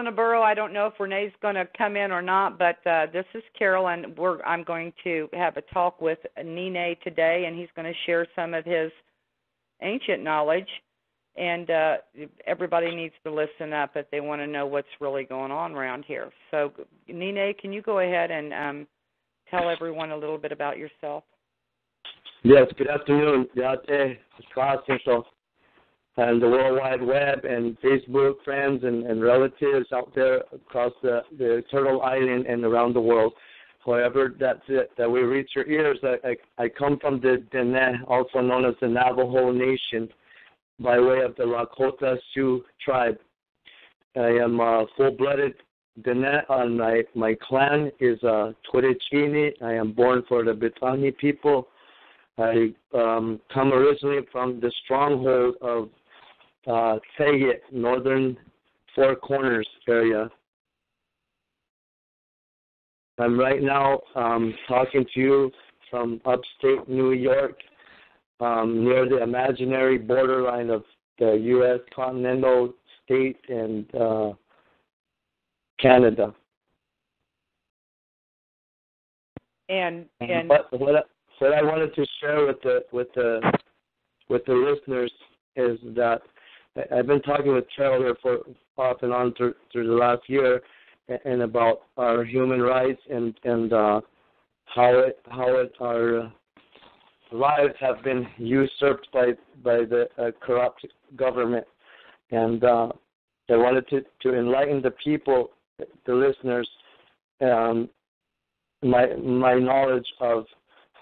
In a burrow. I don't know if Renee's going to come in or not, but this is Carol, and I'm going to have a talk with Nii Nee today, and he's going to share some of his ancient knowledge. And everybody needs to listen up if they want to know what's really going on around here. So, Nii Nee, can you go ahead and tell everyone a little bit about yourself? Yes. Good afternoon. And the World Wide Web and Facebook friends and relatives out there across the Turtle Island and around the world. However, that's it, that we reach your ears. I come from the Diné, also known as the Navajo Nation, by way of the Lakota Sioux Tribe. I am full-blooded Diné, and my clan is Twitchini. I am born for the Bit'ahnii people. I come originally from the stronghold of northern Four Corners area. I'm right now talking to you from upstate New York, near the imaginary borderline of the U.S. continental state and Canada. And what I wanted to share with the listeners is that I've been talking with Carol here for off and on through the last year, and about our human rights and how our lives have been usurped by the corrupt government, and I wanted to enlighten the people, the listeners, my knowledge of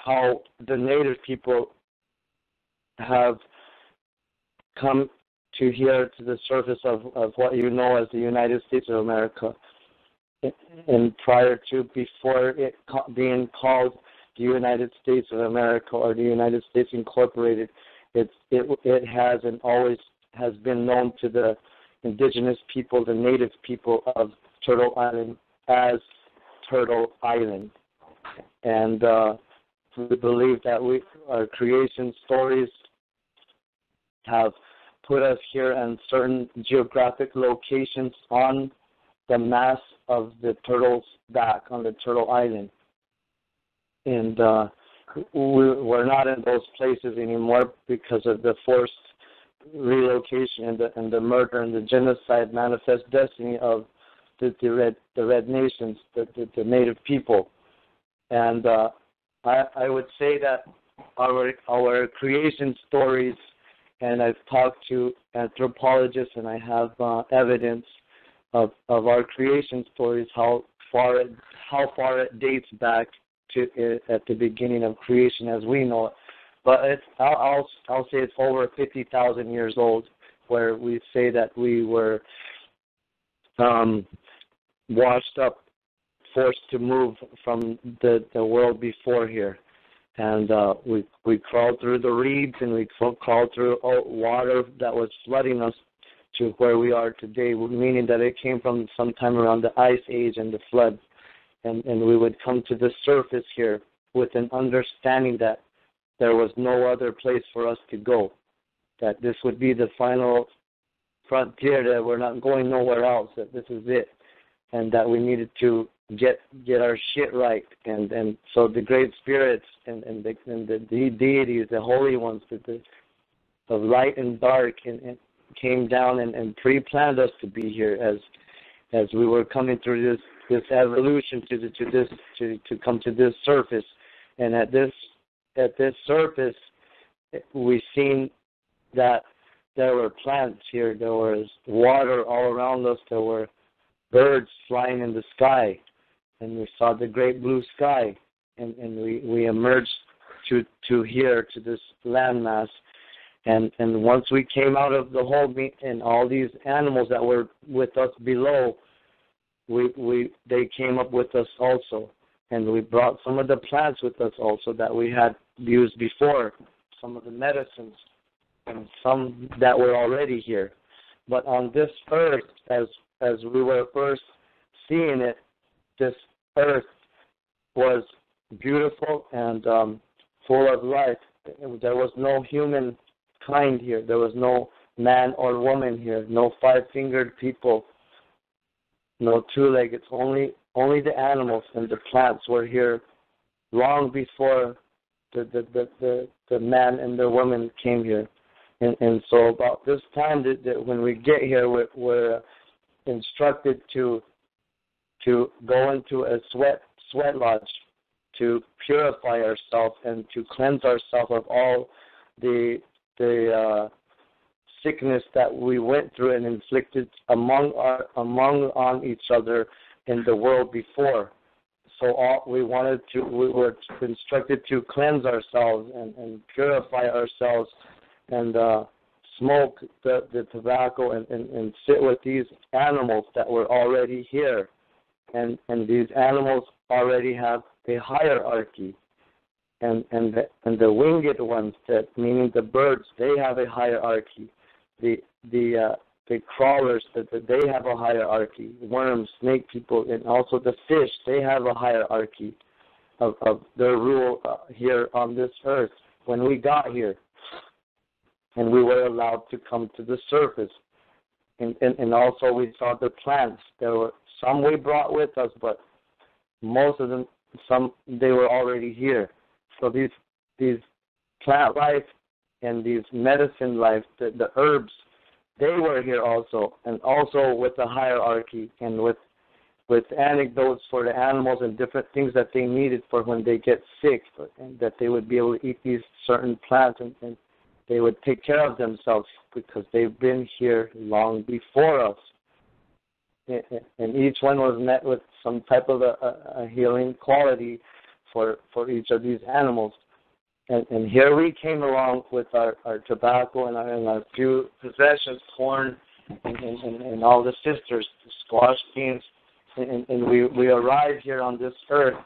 how the native people have come to here to the surface of what you know as the United States of America, and prior to before it being called the United States of America or the United States Incorporated, it has and always has been known to the indigenous people, the native people of Turtle Island, as Turtle Island, and we believe that our creation stories have put us here in certain geographic locations on the mass of the turtle's back, on the Turtle Island. And we're not in those places anymore because of the forced relocation and the murder and the genocide manifest destiny of the Red Nations, the native people. And I would say that our creation stories, and I've talked to anthropologists, and I have evidence of our creation stories, how far it dates back to at the beginning of creation as we know it. But I'll say it's over 50,000 years old, where we say that we were washed up, forced to move from the world before here. And we crawled through the reeds, and we crawled through water that was flooding us to where we are today, meaning that it came from sometime around the Ice Age and the flood. And we would come to the surface here with an understanding that there was no other place for us to go. that this would be the final frontier, that we're not going nowhere else, that this is it, and that we needed to get our shit right. And so the great spirits and the deities, the holy ones of light and dark, and came down and pre-planned us to be here as we were coming through this evolution to come to this surface. And at this surface, we've seen that there were plants here, there was water all around us, there were birds flying in the sky, and we saw the great blue sky, and we emerged to here, to this landmass. And once we came out of the whole and all these animals that were with us below, they came up with us also. And we brought some of the plants with us also that we had used before, some of the medicines, and some that were already here. But on this earth, as we were first seeing it, this earth was beautiful and full of life. There was no humankind here. There was no man or woman here, no five-fingered people, no two-legged, only the animals and the plants were here long before the man and the woman came here. And so about this time that when we get here, we're instructed to go into a sweat lodge to purify ourselves and to cleanse ourselves of all the sickness that we went through and inflicted among each other in the world before. So we were instructed to cleanse ourselves and purify ourselves and smoke the tobacco and sit with these animals that were already here. And these animals already have a hierarchy. And the winged ones, that meaning the birds, they have a hierarchy. The crawlers, they have a hierarchy. Worms, snake people, and also the fish, they have a hierarchy of their rule here on this earth when we got here. And we were allowed to come to the surface. And also we saw the plants. There were some we brought with us, but most of them, they were already here. So these plant life and these medicine life, the herbs, they were here also, and also with the hierarchy and with anecdotes for the animals and different things that they needed for when they get sick, and that they would be able to eat these certain plants and they would take care of themselves because they've been here long before us. And each one was met with some type of a healing quality for each of these animals. And here we came along with our tobacco and our few possessions, corn and all the sisters, the squash beans, and we arrived here on this earth,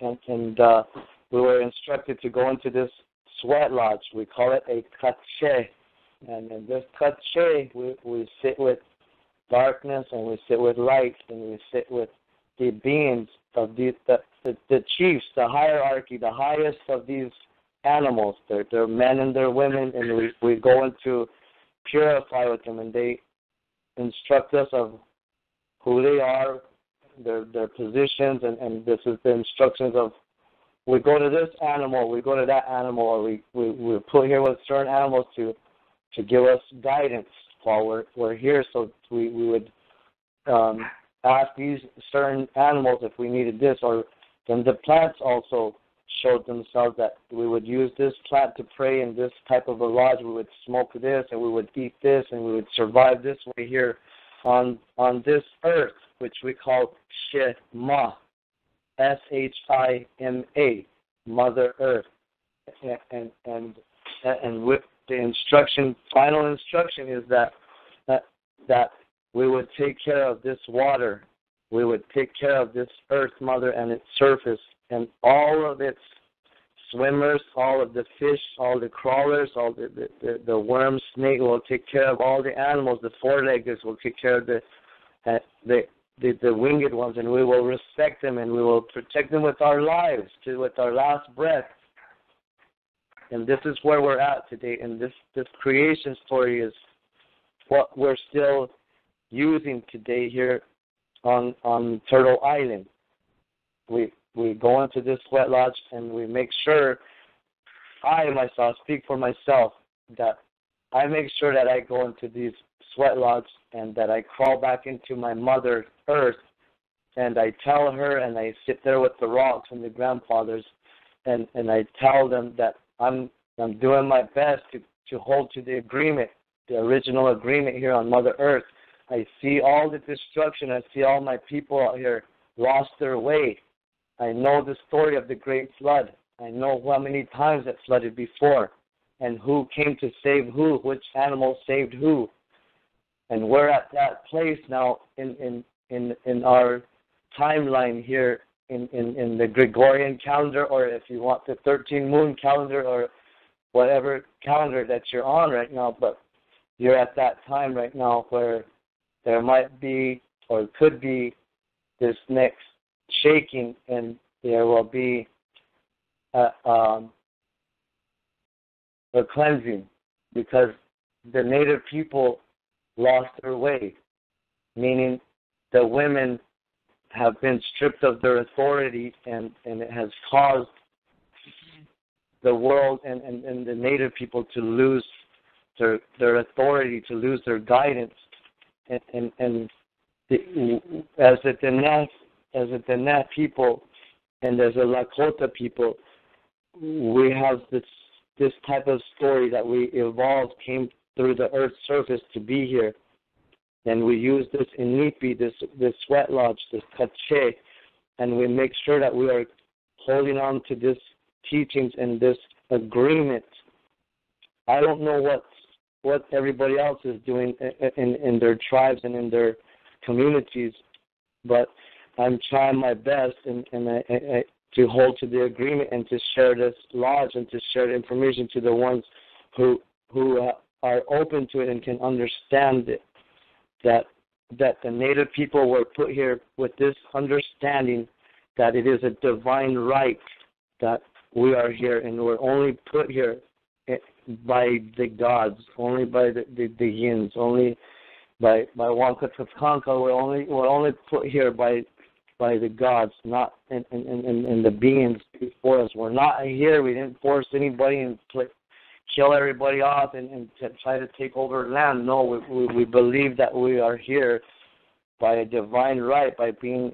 and we were instructed to go into this sweat lodge. We call it a kache, and in this kache we sit with darkness and we sit with light and we sit with the beings of the chiefs, the hierarchy, the highest of these animals. They're men and they're women, and we go in to purify with them, and they instruct us of who they are, their positions, and this is the instructions of, we go to this animal, we go to that animal, or we're put here with certain animals to give us guidance while we're here. So we would ask these certain animals if we needed this, or then the plants also showed themselves that we would use this plant to pray in this type of a lodge. We would smoke this, and we would eat this, and we would survive this way here on this earth, which we call SHIMA, SHIMA, Mother Earth, and with the instruction, final instruction is that we would take care of this water. We would take care of this earth mother and its surface and all of its swimmers, all of the fish, all the crawlers, all the worms, snake will take care of all the animals. The four-leggers will take care of the winged ones, and we will respect them and we will protect them with our lives, with our last breath. And this is where we're at today. And this creation story is what we're still using today here on Turtle Island. We go into this sweat lodge and we make sure, I myself speak for myself, that I make sure that I go into these sweat lodges and that I crawl back into my mother earth and I tell her, and I sit there with the rocks and the grandfathers and I tell them that I'm doing my best to hold to the agreement, the original agreement here on Mother Earth. I see all the destruction. I see all my people out here lost their way. I know the story of the Great Flood. I know how many times it flooded before and who came to save who, which animal saved who. And we're at that place now in our timeline here in the Gregorian calendar, or if you want the 13 moon calendar or whatever calendar that you're on right now, but you're at that time right now where there might be or could be this next shaking, and there will be a cleansing, because the native people lost their way, meaning the women have been stripped of their authority, and it has caused the world and the native people to lose their authority, to lose their guidance. And as the Diné people and as the Lakota people, we have this type of story that we evolved, came through the earth's surface to be here. And we use this Inipi, this sweat lodge, this kache, and we make sure that we are holding on to these teachings and this agreement. I don't know what everybody else is doing in their tribes and in their communities, but I'm trying my best and I to hold to the agreement and to share this lodge and to share the information to the ones who are open to it and can understand it. That the native people were put here with this understanding that it is a divine right that we are here, and we're only put here by the gods, only by the yins, only by Wakan Tanka. We're only put here by the gods, not and the beings before us. We're not here. We didn't force anybody and kill everybody off and try to take over land. No, we believe that we are here by a divine right, by being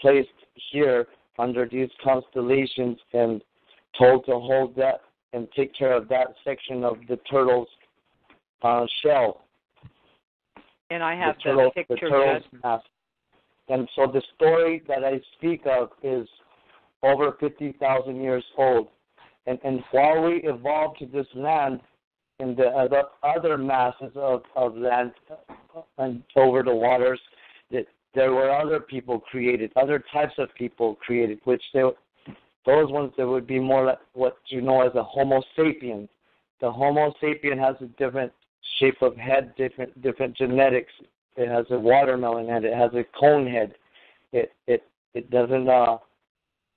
placed here under these constellations and told to hold that and take care of that section of the turtle's shell. And I have the picture. And so the story that I speak of is over 50,000 years old. And while we evolved to this land and the other masses of land and over the waters, that there were other people created, other types of people created, which those ones that would be more like what you know as a Homo sapiens. The Homo sapien has a different shape of head, different genetics. It has a watermelon head. It has a cone head. It doesn't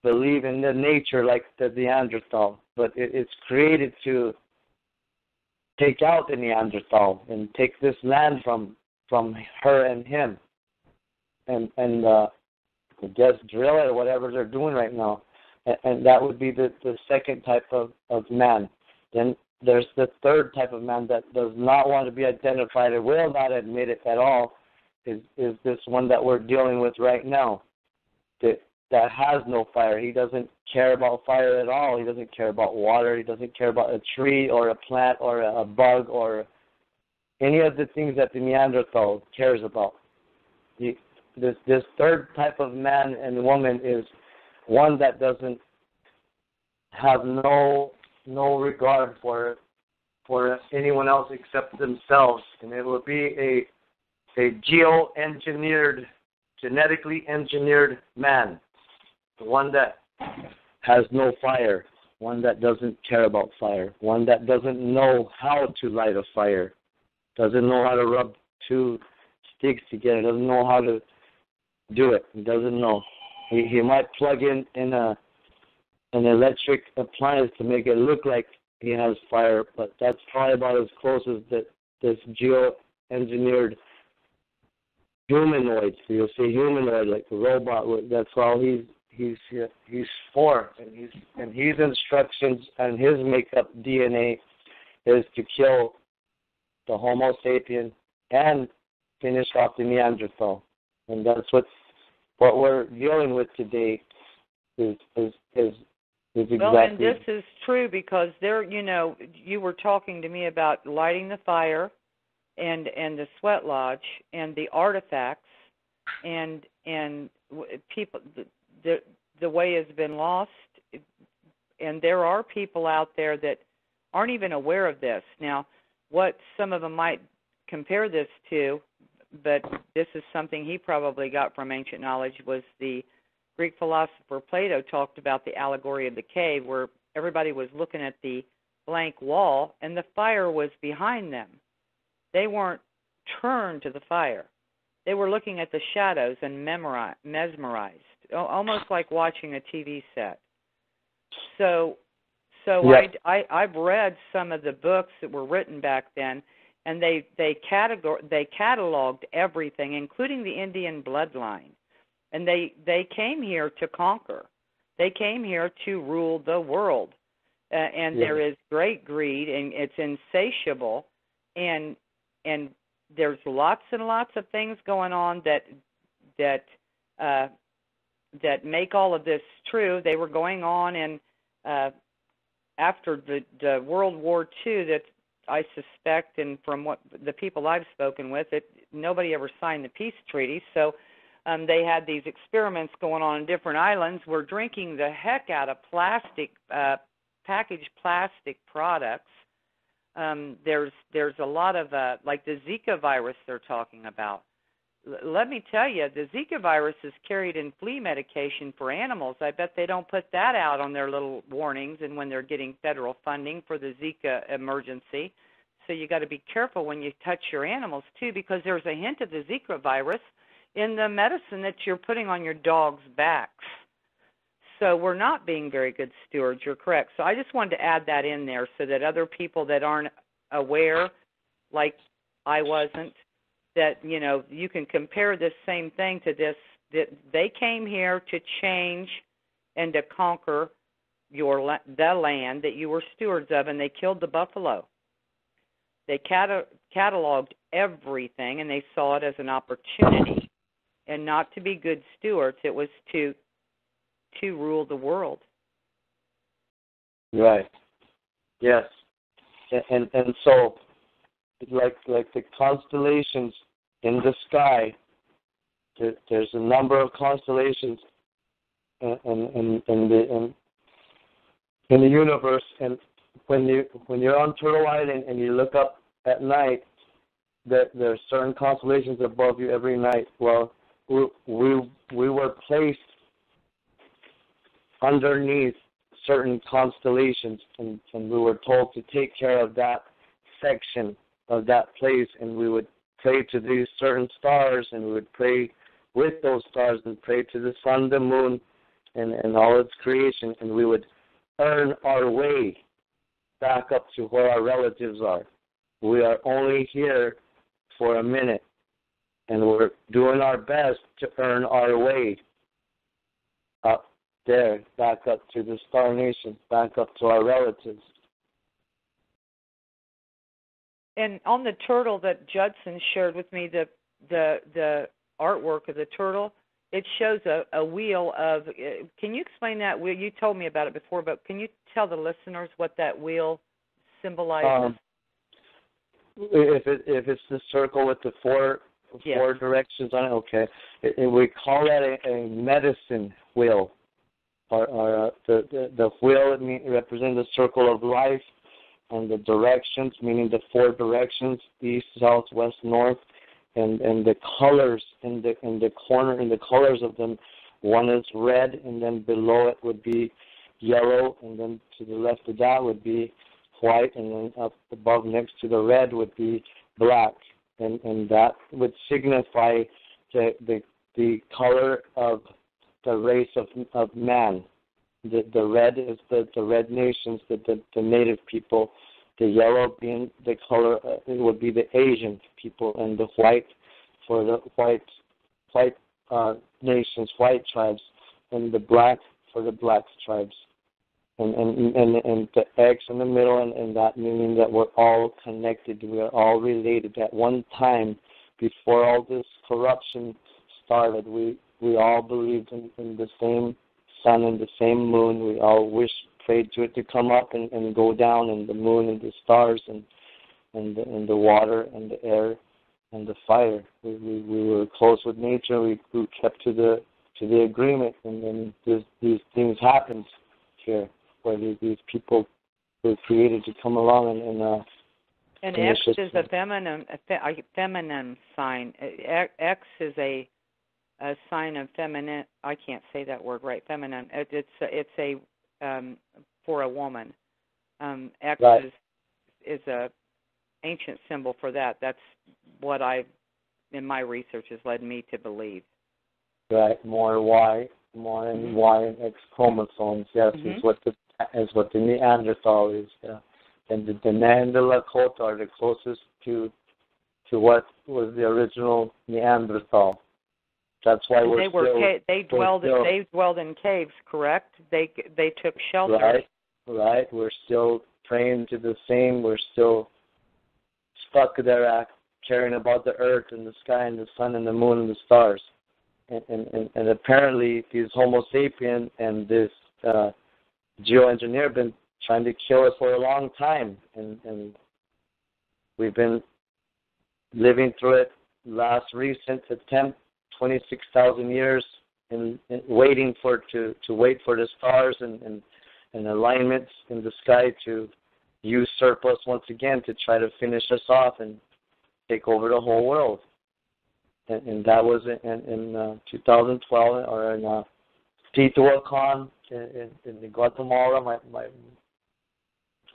believe in the nature like the Neanderthal, but it's created to take out the Neanderthal and take this land from her and him, and just drill it or whatever they're doing right now, and that would be the second type of man. Then there's the third type of man that does not want to be identified and will not admit it at all, is this one that we're dealing with right now, that has no fire. He doesn't care about fire at all. He doesn't care about water. He doesn't care about a tree or a plant or a bug or any of the things that the Neanderthal cares about. This third type of man and woman is one that doesn't have no regard for anyone else except themselves, and it will be a genetically engineered man. The one that has no fire, one that doesn't care about fire, one that doesn't know how to light a fire, doesn't know how to rub two sticks together, doesn't know how to do it. He doesn't know. He might plug in an electric appliance to make it look like Indiana's fire, but that's probably about as close as this geoengineered humanoid. So you'll see humanoid like a robot. That's all he's for, and his instructions and his makeup DNA is to kill the Homo sapien and finish off the Neanderthal, and that's what we're dealing with today. Exactly. Well, and this is true because there, you were talking to me about lighting the fire, and the sweat lodge, and the artifacts, and people. The way has been lost, and there are people out there that aren't even aware of this. Now, what some of them might compare this to, but this is something he probably got from ancient knowledge, was the Greek philosopher Plato talked about the allegory of the cave, where everybody was looking at the blank wall and the fire was behind them. They weren't turned to the fire. They were looking at the shadows and mesmerized, almost like watching a TV set. So yeah. I've read some of the books that were written back then, and they cataloged everything, including the Indian bloodline. And they came here to conquer. They came here to rule the world. And there is great greed, and it's insatiable. And there's lots and lots of things going on that make all of this true. They were going on in after the World War II that I suspect, and from what the people I've spoken with, that nobody ever signed the peace treaty. So they had these experiments going on in different islands. We're drinking the heck out of packaged plastic products. There's a lot of, like the Zika virus they're talking about. Let me tell you, the Zika virus is carried in flea medication for animals. I bet they don't put that out on their little warnings and when they're getting federal funding for the Zika emergency. So you got to be careful when you touch your animals, too, because there's a hint of the Zika virus in the medicine that you're putting on your dog's backs. So we're not being very good stewards, you're correct. So I just wanted to add that in there so that other people that aren't aware, like I wasn't, that, you can compare this same thing to this, that they came here to change and to conquer the land that you were stewards of, and they killed the buffalo. They cataloged everything, and they saw it as an opportunity. And not to be good stewards, it was to rule the world. Right. Yes. And so, like the constellations in the sky, there's a number of constellations in the universe. And when you're on Turtle Island and you look up at night, there are certain constellations above you every night. Well, we were placed underneath certain constellations, and we were told to take care of that section of that place, and we would pray to these certain stars, and we would pray with those stars and pray to the sun, the moon, and all its creation, and we would earn our way back up to where our relatives are. We are only here for a minute. And we're doing our best to earn our way up there, back up to the Star Nation, back up to our relatives. And on the turtle that Judson shared with me, the artwork of the turtle, it shows a wheel of. Can you explain that wheel? You told me about it before, but can you tell the listeners what that wheel symbolizes? If it's the circle with the four directions on it, okay. We call that a medicine wheel. Or the wheel represents the circle of life, and the directions, meaning the four directions: east, south, west, north, and the colors in the corner, and the colors of them. One is red, and then below it would be yellow, and then to the left of that would be white, and then up above next to the red would be black. And that would signify the color of the race of man, The red is the red nations, the native people. The yellow being the color would be the Asian people, and the white for the white nations, white tribes, and the black for the black tribes, and the X in the middle, and that meaning that we're all connected, we are all related. At one time, before all this corruption started, we all believed in the same sun and the same moon. We all prayed to it to come up and go down, and the moon and the stars and the water and the air and the fire. We were close with nature. We kept to the agreement, and then these things happened here where these people were created to come along and X is a feminine sign. X is a sign of feminine. I can't say that word right. Feminine. It's a for a woman. X right. is a ancient symbol for that. That's what I, in my research, has led me to believe. Right, more and Y and X chromosomes. Yes, is what the Neanderthal is. Yeah. And the Diné and the Lakota are the closest to what was the original Neanderthal. That's why they dwelled in caves, correct? They took shelter. Right. We're still praying to the same. We're still stuck there, caring about the earth and the sky and the sun and the moon and the stars. And apparently, these Homo sapiens and this geoengineer have been trying to kill us for a long time, and we've been living through it. Last recent attempt. 26,000 years in waiting for the stars and alignments in the sky to usurp us once again, to try to finish us off and take over the whole world. And that was in 2012, or in Teotihuacan in Guatemala,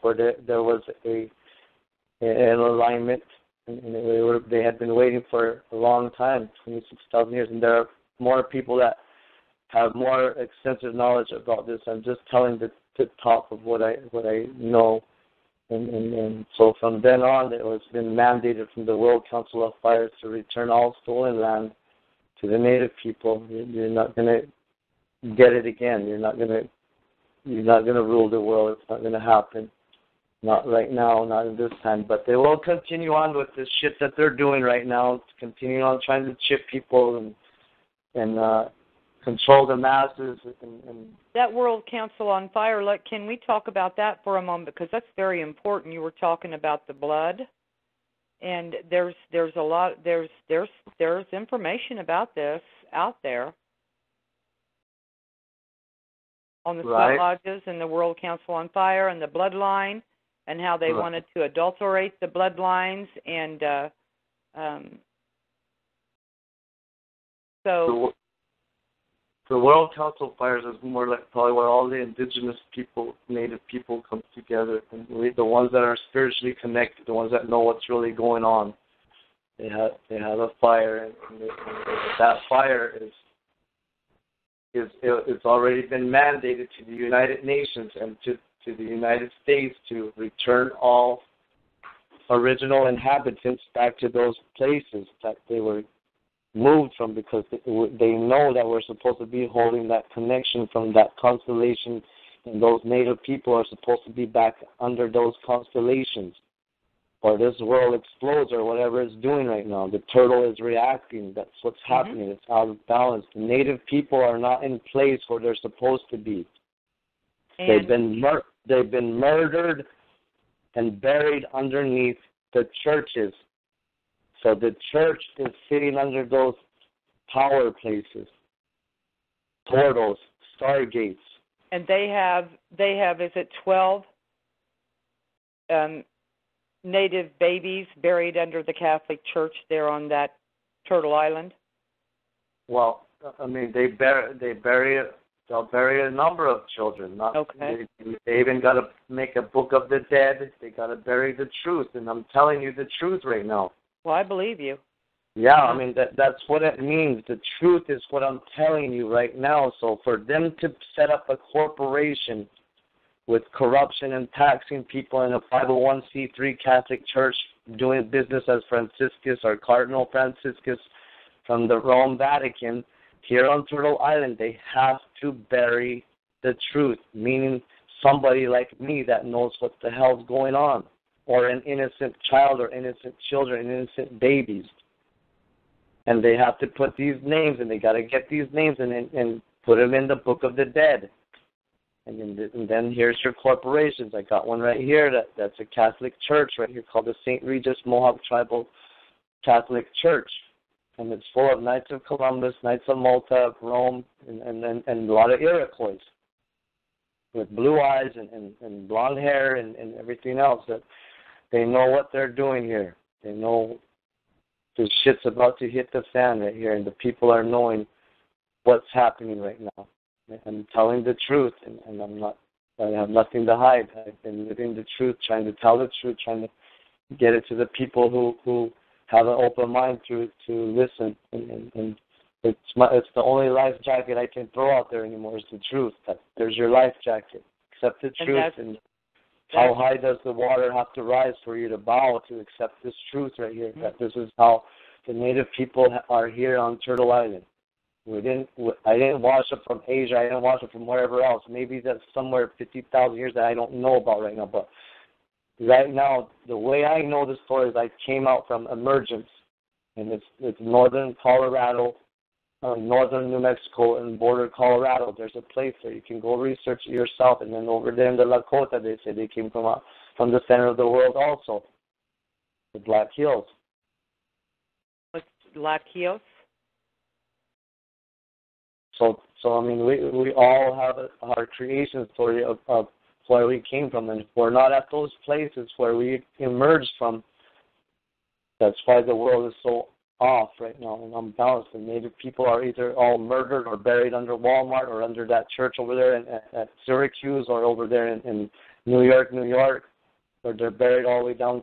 where there was an alignment. And they had been waiting for a long time, 26,000 years, and there are more people that have more extensive knowledge about this. I'm just telling the top of what I know, and so from then on, it was been mandated from the World Council of Fires to return all stolen land to the native people. You're not going to get it again. You're not going to rule the world. It's not going to happen. Not right now, not at this time, but they will continue on with this shit that they're doing right now, continuing on trying to chip people and control the masses. And that World Council on Fire, can we talk about that for a moment? Because that's very important. You were talking about the blood, and there's a lot there's information about this out there on the sweat lodges and the World Council on Fire and the bloodline. And how they wanted to adulterate the bloodlines, and so the World Council Fires is more like probably where all the indigenous people, native people, come together, and the ones that are spiritually connected, the ones that know what's really going on. They have a fire, and that fire is it's already been mandated to the United Nations and to the United States to return all original inhabitants back to those places that they were moved from, because they know that we're supposed to be holding that connection from that constellation, and those native people are supposed to be back under those constellations, or this world explodes, or whatever it's doing right now. The turtle is reacting. That's what's happening. It's out of balance. The native people are not in place where they're supposed to be. They've been murdered and buried underneath the churches. So the church is sitting under those power places, portals, stargates. And they have is it 12 native babies buried under the Catholic Church there on that Turtle Island? Well, I mean, they bury it. They'll bury a number of children. They even got to make a book of the dead. They got to bury the truth, and I'm telling you the truth right now. Well, I believe you. Yeah, I mean, that's what it means. The truth is what I'm telling you right now. So for them to set up a corporation with corruption and taxing people in a 501c3 Catholic church doing business as Franciscus or Cardinal Franciscus from the Rome Vatican, here on Turtle Island, they have to bury the truth, meaning somebody like me that knows what the hell's going on, or an innocent child or innocent children, innocent babies. And they have to put these names, and they got to get these names and put them in the book of the dead. And then here's your corporations. I got one right here that's a Catholic church right here called the St. Regis Mohawk Tribal Catholic Church. And it's full of Knights of Columbus, Knights of Malta, Rome, and a lot of Iroquois with blue eyes and blonde hair and everything else. That they know what they're doing here. They know the shit's about to hit the fan right here, and the people are knowing what's happening right now. I'm telling the truth, and I have nothing to hide. I've been living the truth, trying to tell the truth, trying to get it to the people who have an open mind to listen. And it's the only life jacket I can throw out there anymore is the truth. There's your life jacket. Accept the truth. And how high does the water have to rise for you to bow to accept this truth right here? Mm-hmm. That this is how the native people are here on Turtle Island. I didn't wash up from Asia. I didn't wash up from wherever else. Maybe that's somewhere 50,000 years that I don't know about right now. But right now, the way I know the story is I came out from Emergence, and it's northern Colorado, northern New Mexico, and border Colorado. There's a place there. You can go research it yourself. And then over there in the Lakota, they say they came from the center of the world also, the Black Hills. What's Black Hills? So I mean, we all have our creation story of where we came from, and if we're not at those places where we emerged from, that's why the world is so off right now and unbalanced. And Native people are either all murdered or buried under Walmart or under that church over there at Syracuse or over there in New York, or they're buried all the way down to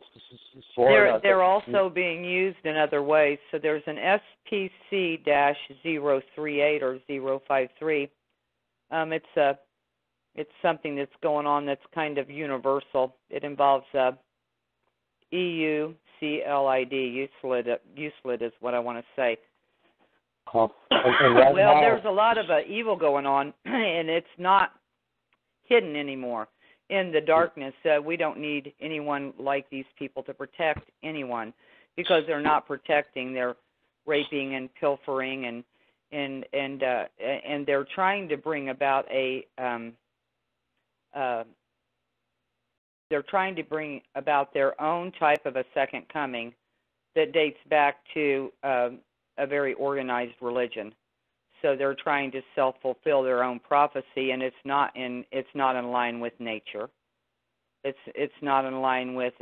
Florida. They're also being used in other ways. So there's an SPC-038 or 053. It's something that's going on that's kind of universal. It involves EUCLID, USLID is what I want to say. Oh, well, there's a lot of evil going on, and it's not hidden anymore. In the darkness, we don't need anyone like these people to protect anyone, because they're not protecting. They're raping and pilfering, and they're trying to bring about their own type of a second coming that dates back to a very organized religion. So they're trying to self-fulfill their own prophecy, and it's not in line with nature. It's not in line with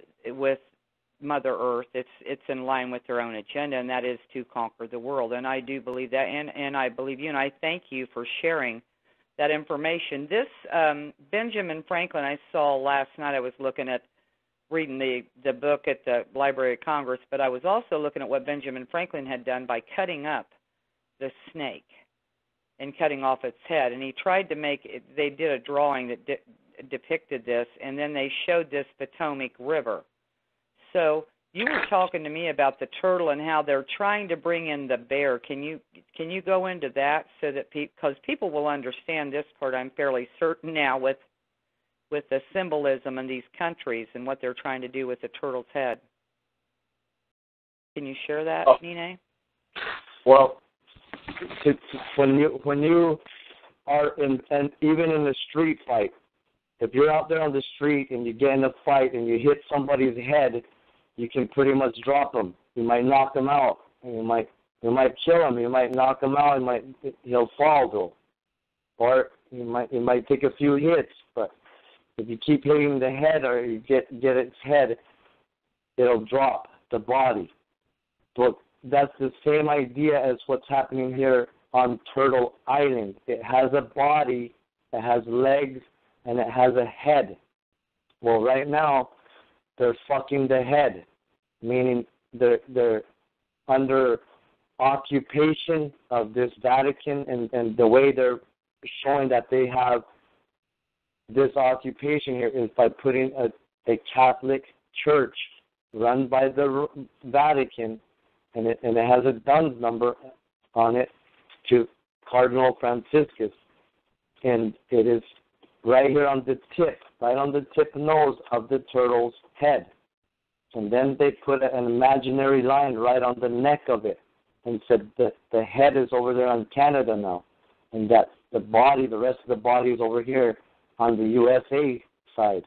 Mother Earth. It's in line with their own agenda, and that is to conquer the world. And I do believe that, and I believe you, and I thank you for sharing that information. This Benjamin Franklin I saw last night. I was reading the book at the Library of Congress, but I was also looking at what Benjamin Franklin had done by cutting up the snake and cutting off its head, and he tried to make it. They did a drawing that depicted this, and then they showed this Potomac river. So you were talking to me about the turtle and how they're trying to bring in the bear. Can you go into that so that because people will understand this part? I'm fairly certain now with the symbolism in these countries and what they're trying to do with the turtle's head. Can you share that, Diné? Well, when you are in, and even in the street fight, if you're out there on the street and you get in a fight and you hit somebody's head, you can pretty much drop them. You might knock them out. You might kill him. You might knock him out. He'll fall though, or you might take a few hits. But if you keep hitting the head or you get its head, it'll drop the body. But that's the same idea as what's happening here on Turtle Island. It has a body, it has legs, and it has a head. Well, right now, they're fucking the head, meaning they're under occupation of this Vatican, and the way they're showing that they have this occupation here is by putting a Catholic church run by the Vatican, and it has a DUNS number on it, to Cardinal Franciscus. And it is right here on the tip, right on the tip nose of the turtle's head. And then they put an imaginary line right on the neck of it and said that the head is over there on Canada now, and that the body, the rest of the body is over here on the USA side.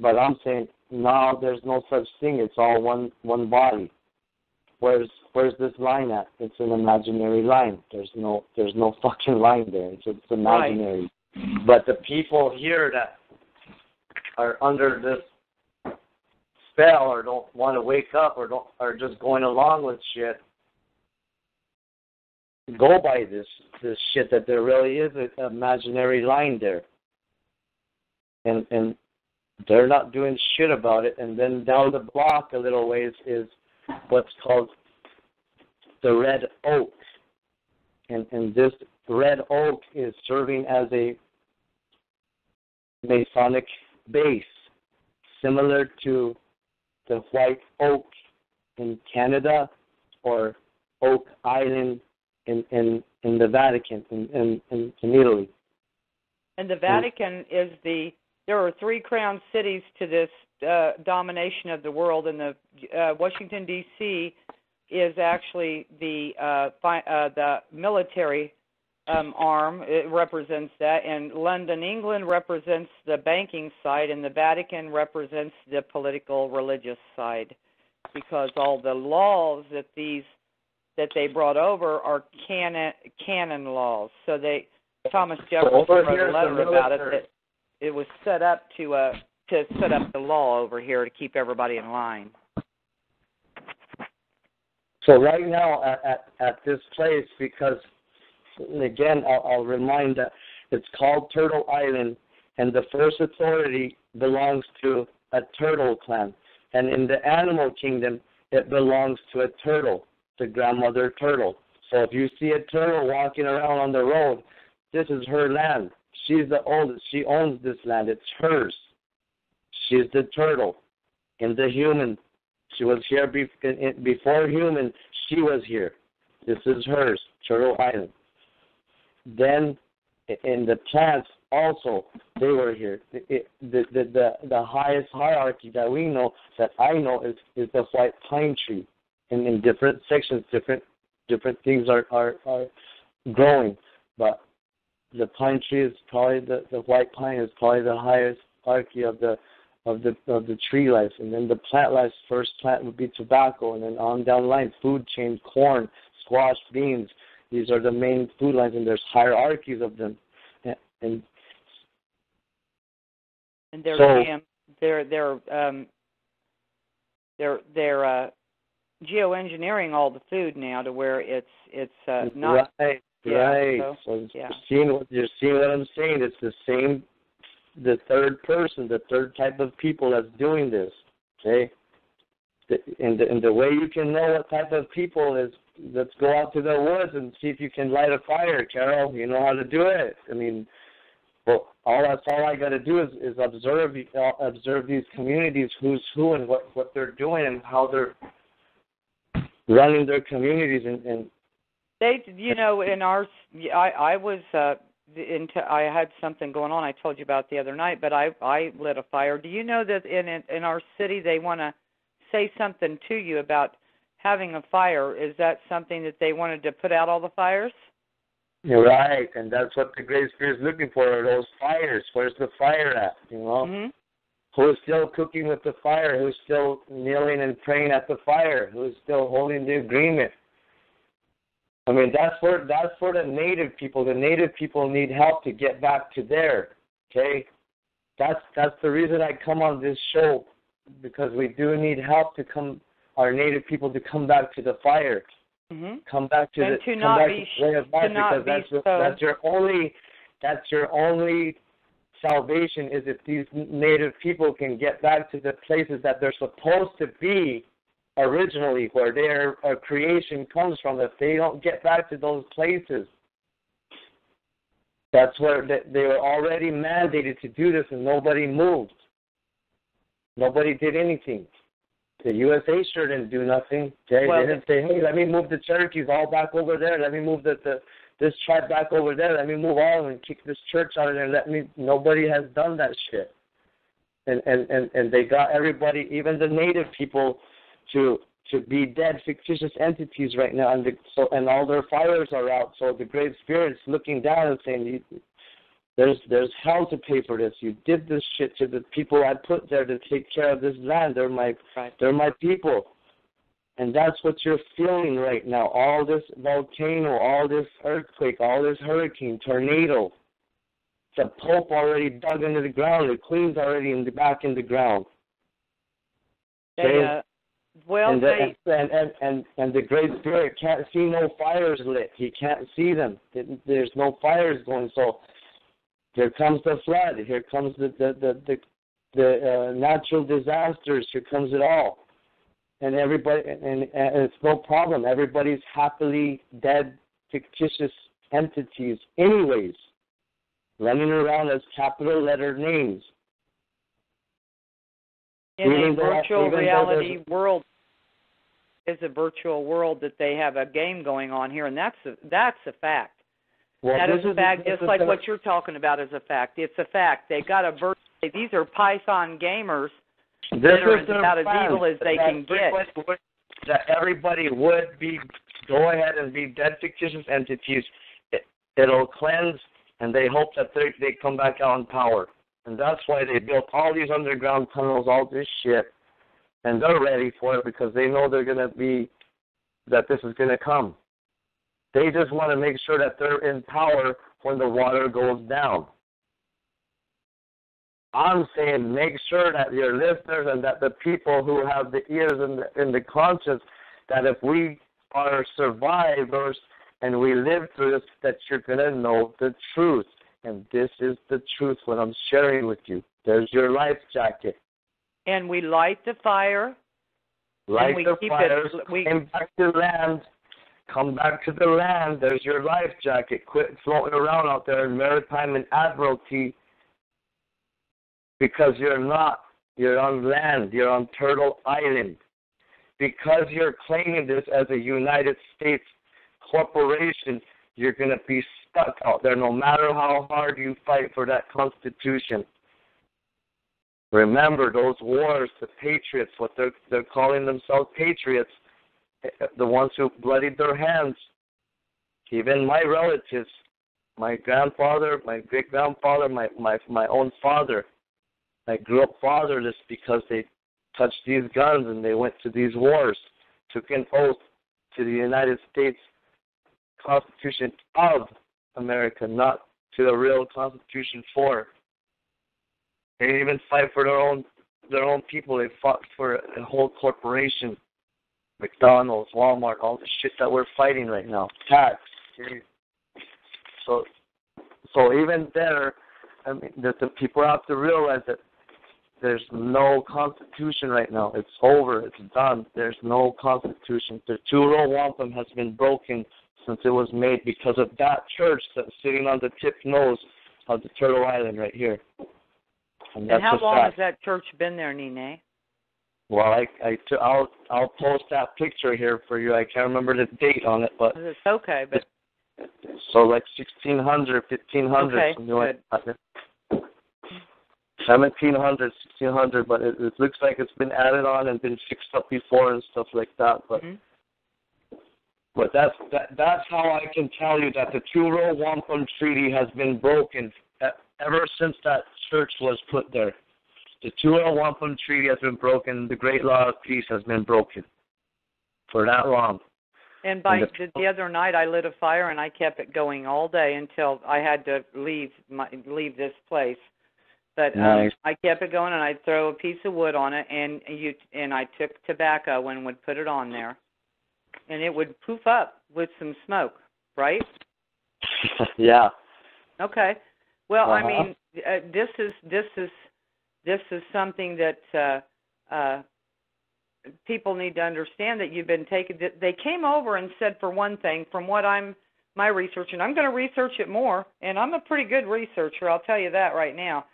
But I'm saying now there's no such thing. It's all one body. Where's this line at? It's an imaginary line. There's no fucking line there. It's just imaginary. Right. But the people here that are under this spell or don't want to wake up or don't are just going along with shit, go by this shit that there really is an imaginary line there. And they're not doing shit about it. And then down the block a little ways is what's called the red oak. And this red oak is serving as a Masonic base, similar to the white oak in Canada or Oak Island in the Vatican, in Italy. And the Vatican is there are three crown cities to this domination of the world, and the Washington D.C. is actually the military arm. It represents that, and London, England represents the banking side, and the Vatican represents the political, religious side, because all the laws that they brought over are canon laws. So Thomas Jefferson wrote a letter about it. That it was set up to set up the law over here to keep everybody in line. So right now at this place, because, again, I'll remind that it's called Turtle Island, and the first authority belongs to a turtle clan. And in the animal kingdom, it belongs to a turtle, the grandmother turtle. So if you see a turtle walking around on the road, this is her land. She's the oldest. She owns this land. It's hers. She's the turtle. And the human, she was here before human. She was here. This is hers, Turtle Island. Then in the plants also, they were here. The highest hierarchy that we know, that I know, is the white pine tree. And in different sections, different things are growing. But the pine tree is probably the white pine is probably the highest hierarchy of the tree life. And then the plant life, first plant would be tobacco, and then on down the line, food chain, corn, squash, beans. These are the main food lines, and there's hierarchies of them. And they're geoengineering all the food now to where it's not right. Yeah, right. So yeah. You're seeing what I'm saying. It's the same, the third person, the third type of people that's doing this. Okay, and the way you can know what type of people is, let's go out to the woods and see if you can light a fire, Carol. You know how to do it. I mean, well, all I got to do is observe these communities, who's who, and what they're doing, and how they're running their communities and. I had something going on I told you about the other night, but I lit a fire. Do you know that in our city they want to say something to you about having a fire? Is that something that they wanted to put out all the fires? You're right, and that's what the Great Spirit is looking for, are those fires. Where's the fire at, you know? Mm-hmm. Who's still cooking with the fire? Who's still kneeling and praying at the fire? Who's still holding the agreement? I mean, that's for the native people. The native people need help to get back to there, okay? That's the reason I come on this show, because we do need help to our native people to come back to the fire, mm-hmm. Come back to and the to come back be, to the fire, because that's your only salvation is if these native people can get back to the places that they're supposed to be originally, where their creation comes from. If they don't get back to those places, that's where they were already mandated to do this, and nobody moved. Nobody did anything. The USA sure didn't do nothing. They didn't say, hey, let me move the Cherokees all back over there. Let me move this tribe back over there. Let me move all of them and kick this church out of there. Nobody has done that shit. And they got everybody, even the native people, to be dead, fictitious entities right now. And all their fires are out. So the great spirit's looking down and saying, there's hell to pay for this. You did this shit to the people I put there to take care of this land. They're my people. And that's what you're feeling right now. All this volcano, all this earthquake, all this hurricane, tornado. The Pope already dug into the ground. The Queen's already back in the ground. Okay? And the Great Spirit can't see no fires lit. He can't see them. There's no fires going. So here comes the flood. Here comes the natural disasters. Here comes it all. And everybody, and it's no problem. Everybody's happily dead, fictitious entities, anyways, running around as capital letter names. In a virtual reality world is a virtual world that they have a game going on here, and that's a fact. Well, that is a fact, just like what you're talking about is a fact. It's a fact. They got a these are Python gamers that are about as evil as they can get. That everybody would be go ahead and be dead fictitious entities. It'll cleanse, and they hope that they come back out in power. And that's why they built all these underground tunnels, all this shit, and they're ready for it because they know that this is going to come. They just want to make sure that they're in power when the water goes down. I'm saying make sure that your listeners and that the people who have the ears and the conscience, that if we are survivors and we live through this, that you're going to know the truth. And this is the truth, what I'm sharing with you. There's your life jacket. And we light the fire. Light the fires. Come back to land. Come back to the land. There's your life jacket. Quit floating around out there in maritime and admiralty, because you're not. You're on land. You're on Turtle Island. Because you're claiming this as a United States corporation, you're going to be stuck out there no matter how hard you fight for that Constitution. Remember, those wars, the patriots, what they're calling themselves patriots, the ones who bloodied their hands, even my relatives, my grandfather, my great-grandfather, my own father, I grew up fatherless because they touched these guns and they went to these wars, took an oath to the United States Constitution of America, not to the real Constitution for. They didn't even fight for their own people. They fought for a whole corporation, McDonald's, Walmart, all the shit that we're fighting right now. Tax. So even there, I mean, that the people have to realize that there's no Constitution right now. It's over. It's done. There's no Constitution. The Two Row Wampum has been broken since it was made because of that church that's sitting on the tip nose of the Turtle Island right here. And how long has that church been there, Nii Nee? Well, I'll post that picture here for you. I can't remember the date on it, but it's okay. But so like 1600, 1500, okay, something like that. 1700, 1600, but it looks like it's been added on and been fixed up before and stuff like that, but. Mm-hmm. But that's how I can tell you that the Two Row Wampum Treaty has been broken ever since that church was put there. The Two Row Wampum Treaty has been broken. The Great Law of Peace has been broken for that long. And the other night I lit a fire and I kept it going all day until I had to leave this place. But nice. I kept it going, and I'd throw a piece of wood on it, and I took tobacco and would put it on there. And it would poof up with some smoke, right? Yeah. Okay. Well, I mean, this is something that people need to understand that you've been taken. They came over and said, for one thing, from what my research, and I'm going to research it more, and I'm a pretty good researcher, I'll tell you that right now.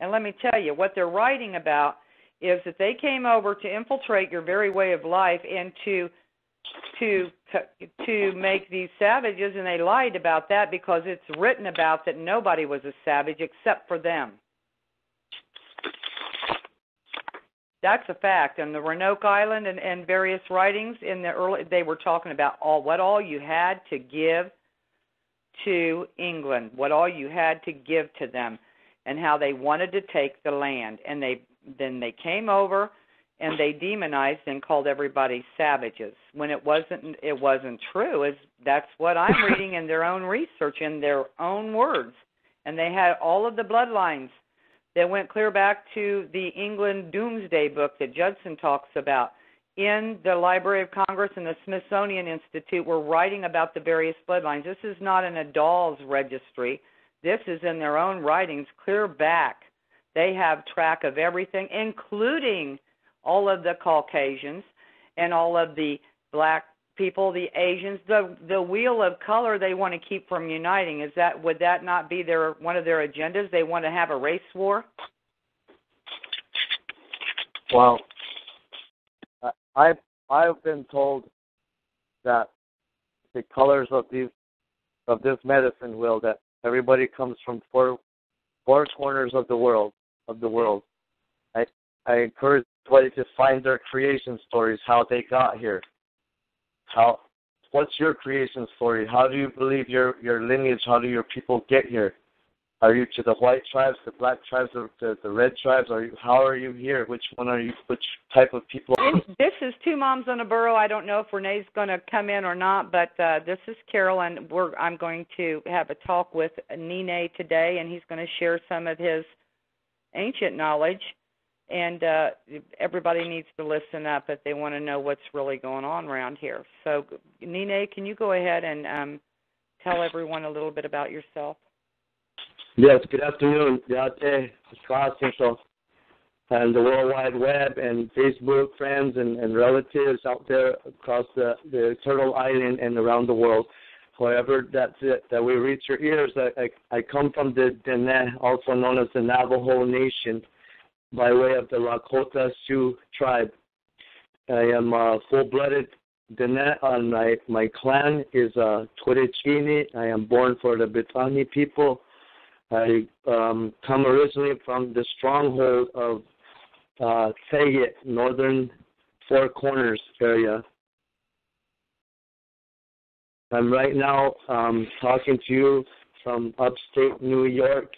And let me tell you, what they're writing about is that they came over to infiltrate your very way of life and to make these savages, and they lied about that because it's written about that nobody was a savage except for them. That's a fact. On the Roanoke Island and various writings in the early, they were talking about what all you had to give to England, what all you had to give to them, and how they wanted to take the land. And then they came over and they demonized and called everybody savages when it wasn't true. That's what I'm reading in their own research, in their own words. And they had all of the bloodlines that went clear back to the England Doomsday book that Judson talks about. In the Library of Congress and the Smithsonian Institute, we're writing about the various bloodlines. This is not in a doll's registry. This is in their own writings, clear back. They have track of everything, including all of the Caucasians and all of the black people, the Asians. The wheel of color they want to keep from uniting, would that not be one of their agendas? They want to have a race war? Well, I've been told that the colors of this medicine wheel, that everybody comes from four corners of the world. I encourage everybody to find their creation stories, how they got here. What's your creation story? How do you believe your lineage? How do your people get here? Are you to the white tribes, the black tribes, the red tribes? How are you here? Which one are you? Which type of people? This is Two Moms on a Burro. I don't know if Renee's going to come in or not, but this is Carol, and I'm going to have a talk with Nii Nee today, and he's going to share some of his ancient knowledge. And everybody needs to listen up if they want to know what's really going on around here. So, Nii Nee, can you go ahead and tell everyone a little bit about yourself? Yes, good afternoon. Across the World Wide Web and Facebook friends and relatives out there across the Turtle Island and around the world. However, that's it, that we reach your ears. I come from the Diné, also known as the Navajo Nation, by way of the Lakota Sioux Tribe. I am full-blooded Diné, and my clan is Twitchini. I am born for the Bit'ahnii people. I come originally from the stronghold of Sayet, northern Four Corners area. I'm right now talking to you from upstate New York,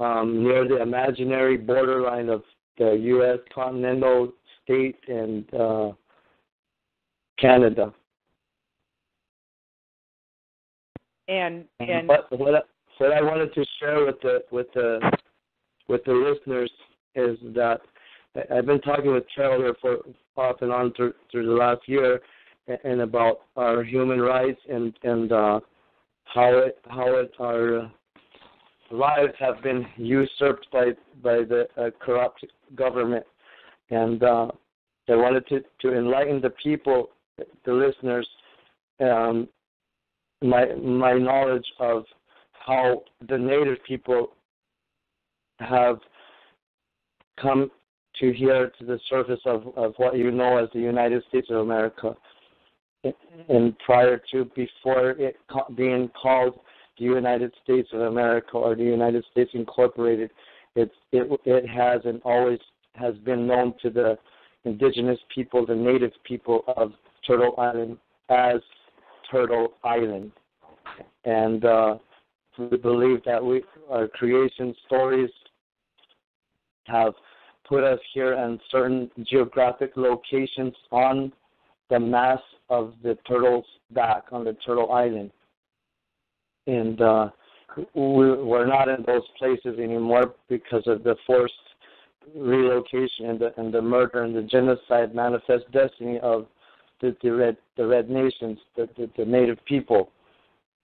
near the imaginary borderline of the U.S. continental state and Canada. And what I wanted to share with the listeners is that I've been talking with Trevor for off and on through the last year, and about our human rights and how our lives have been usurped by the corrupt government, and I wanted to enlighten the people, the listeners, my knowledge of how the native people have come to here to the surface of what you know as the United States of America, and prior to, before it being called the United States of America or the United States Incorporated, it has and always has been known to the indigenous people, the native people of Turtle Island, as Turtle Island. And we believe that our creation stories have put us here in certain geographic locations on the mass of the turtle's back, on the Turtle Island. And we're not in those places anymore because of the forced relocation and the murder and the genocide, manifest destiny of the red nations, the native people.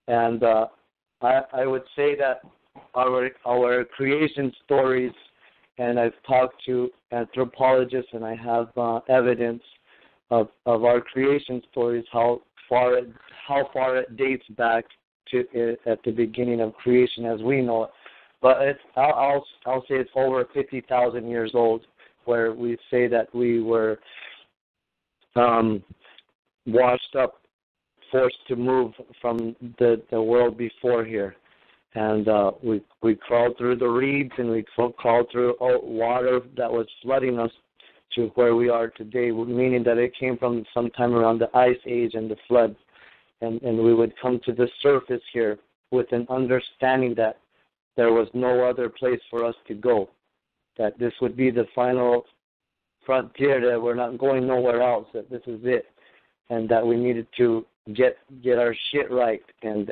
And I would say that our creation stories, and I've talked to anthropologists and I have evidence of our creation stories, how far it dates back to at the beginning of creation as we know it. But it's, I'll say it's over 50,000 years old, where we say that we were washed up, forced to move from the world before here. And we crawled through the reeds, and we crawled through water that was flooding us to where we are today, meaning that it came from sometime around the Ice Age and the flood. And we would come to the surface here with an understanding that there was no other place for us to go, that this would be the final frontier, that we're not going nowhere else, that this is it, and that we needed to get our shit right and